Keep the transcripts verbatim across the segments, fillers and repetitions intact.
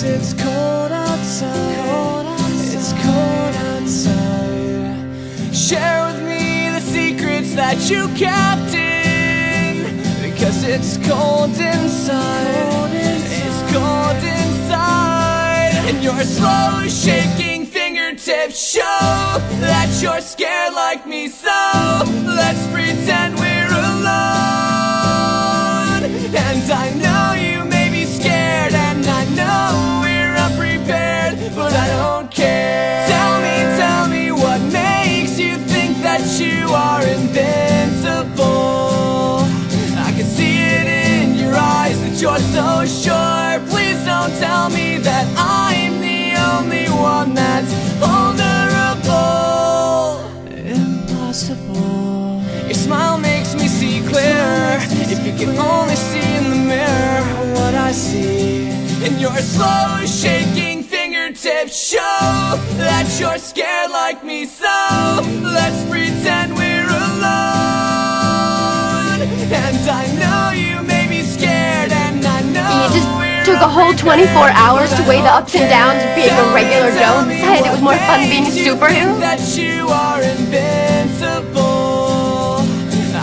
Yes, it's cold outside. It's cold outside. Share with me the secrets that you kept in, because it's cold inside. It's cold inside. And your slow shaking fingertips show that you're scared like me. So let's pretend we're alone. And I know you may be scared, and I know we're unprepared, but I don't care. Tell me, tell me what makes you think that you are invincible. I can see it in your eyes that you're so sure. Please don't tell me that I'm the only one that's vulnerable. Impossible. Your smile makes me see clearer. If you can only see in the mirror what I see. And your slow shaking fingertips show that you're scared like me. So let's pretend we're alone. And I know you may be scared, and I know we're took a whole twenty-four hours to weigh the ups and downs of being a regular Joe. Decided it was more fun being a superhero. That you are invincible.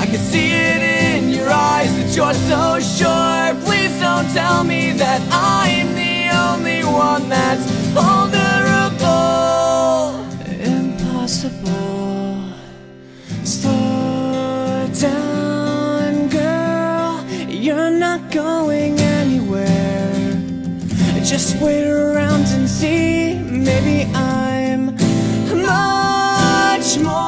I can see it in your eyes that you're so sure. Please don't tell me that I'm the only one that's vulnerable. Impossible. Slow down, girl. You're not going anywhere. Just wait around and see. Maybe I'm much more